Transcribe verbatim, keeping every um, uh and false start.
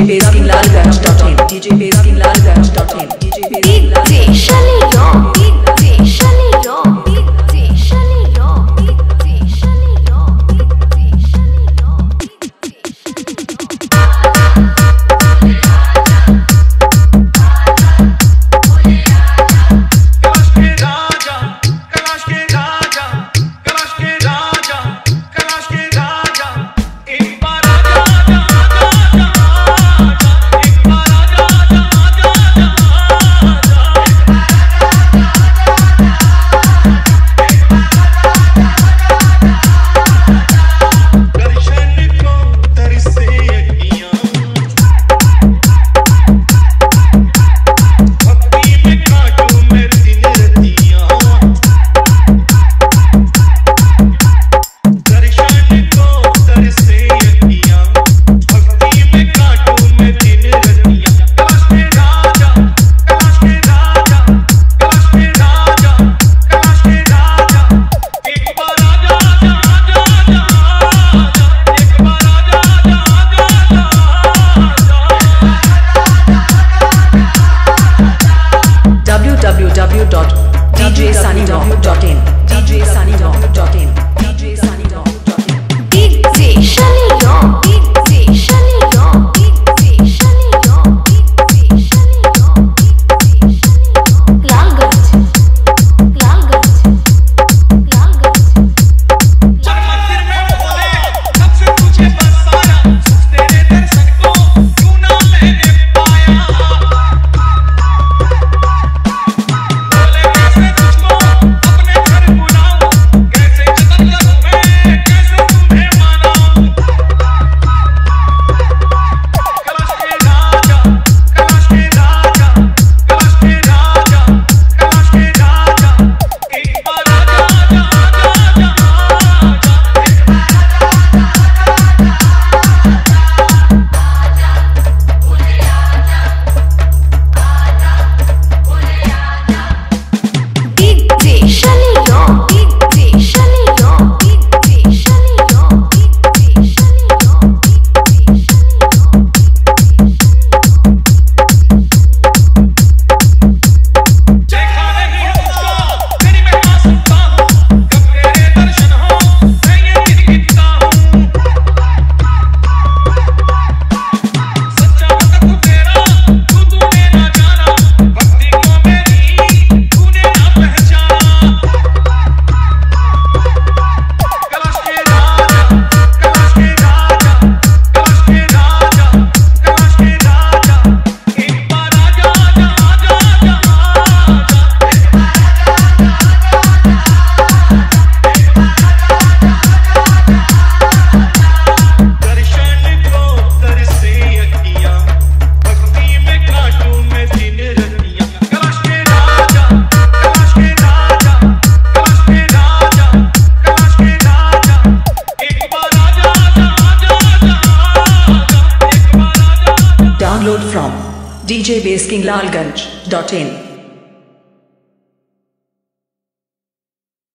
DJ Bass King Lalganj dot in DJ Bass King Lalganj dot in DJ Sunny Dog DJ Sunny Dog DJ Sunny Dog DJ Sunny Dog DJ Sunny Dog Kalash ke raja Kalash ke raja Kalash ke raja Kalash ke raja ek baar www dot d j sunny dog dot in DJ Sunny Dog dot in DJ Sunny Dog dot in DJ Sunny Dog DJ Sunny Dog DJ Sunny Dog DJ Sunny Dog DJ Sunny Dog Lalganj Lalganj Lalganj जब मंदिर में बोले तब से तुझे बस सारा तेरे दर्शन को क्यों ना मैंने पाया Download from D J Bass King Lalganj dot in